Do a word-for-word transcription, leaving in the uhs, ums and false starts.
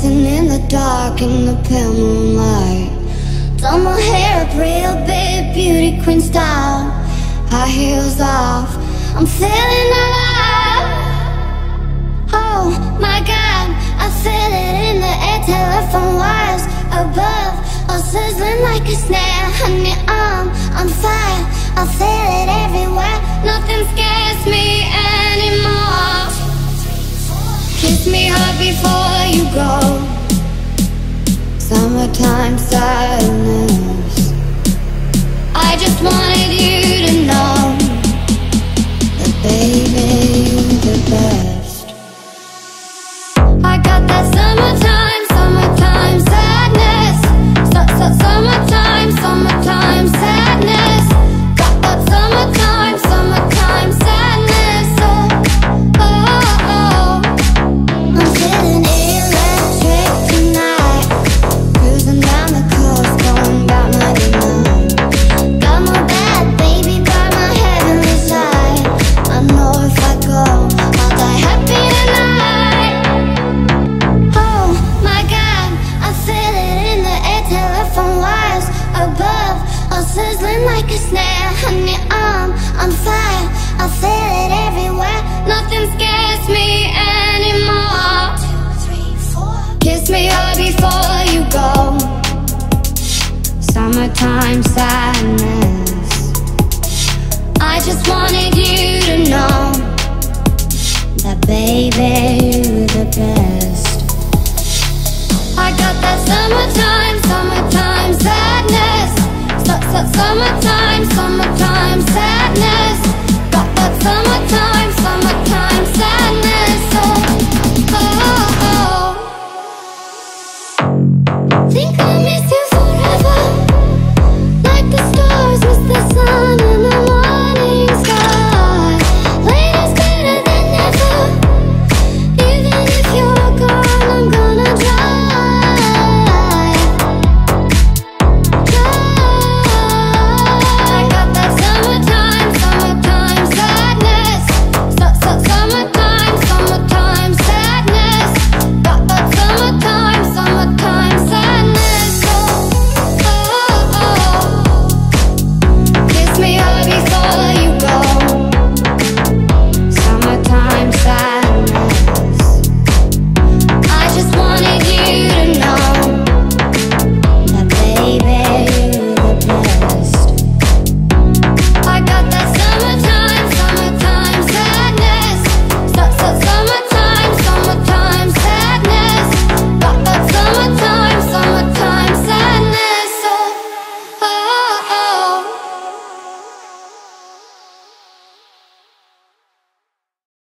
dancing in the dark in the pale moonlight. Done my hair up real big, beauty queen style. High heels off, I'm feeling alive. Oh my God, I feel it in the air. Telephone wires above are sizzling like a snare. Honey, I'm on fire, I feel it everywhere. Nothing scares me anymore. Kiss me hard before you go. Summertime sadness. I just wanted you to know that baby, you're the best. I got that summertime, summertime sadness. Su-su-summertime, summertime sadness. Got that summertime, summertime sadness. Oh, oh, oh. I'm feeling electric tonight. Cruising down the coast, going about my demand. Got my bad baby by my heavenly side. I know if I go, I'll die happy tonight. Oh my God, I feel it in the air. Telephone wires above are sizzling like a snare. Honey, I'm on fire, I feel it everywhere. Nothing scares me anymore. Kiss me hard before you go. Summertime sadness. I just wanted you to know that baby, you're the best. I got that summertime, summertime sadness. Su- su- Summertime sadness.